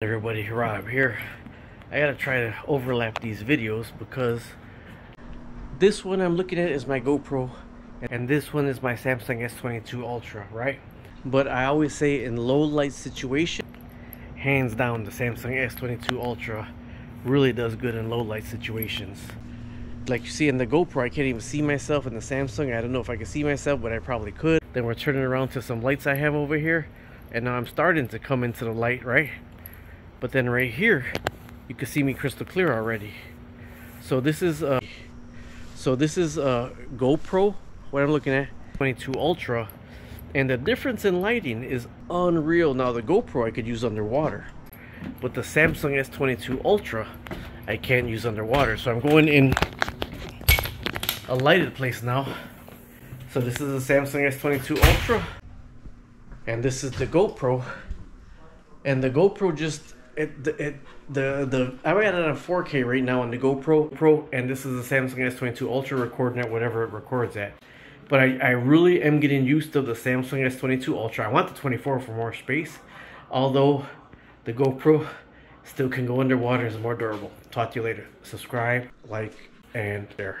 Everybody, Rob here. I gotta try to overlap these videos because this one I'm looking at is my GoPro and this one is my Samsung S22 Ultra, right? But I always say in low light situation, hands down the Samsung S22 Ultra really does good in low light situations. Like you see in the GoPro, I can't even see myself. In the Samsung, I don't know if I can see myself, but I probably could. Then we're turning around to some lights I have over here, and now I'm starting to come into the light, right? But then right here, you can see me crystal clear already. So this is GoPro, what I'm looking at, 22 Ultra. And the difference in lighting is unreal. Now the GoPro I could use underwater, but the Samsung S22 Ultra, I can't use underwater. So I'm going in a lighted place now. So this is the Samsung S22 Ultra. And this is the GoPro. And the GoPro just, I'm at it on 4K right now on the GoPro, and this is the Samsung S22 Ultra recording at whatever it records at. But I really am getting used to the Samsung S22 Ultra. I want the 24 for more space, although the GoPro still can go underwater and is more durable. Talk to you later. Subscribe, like, and share.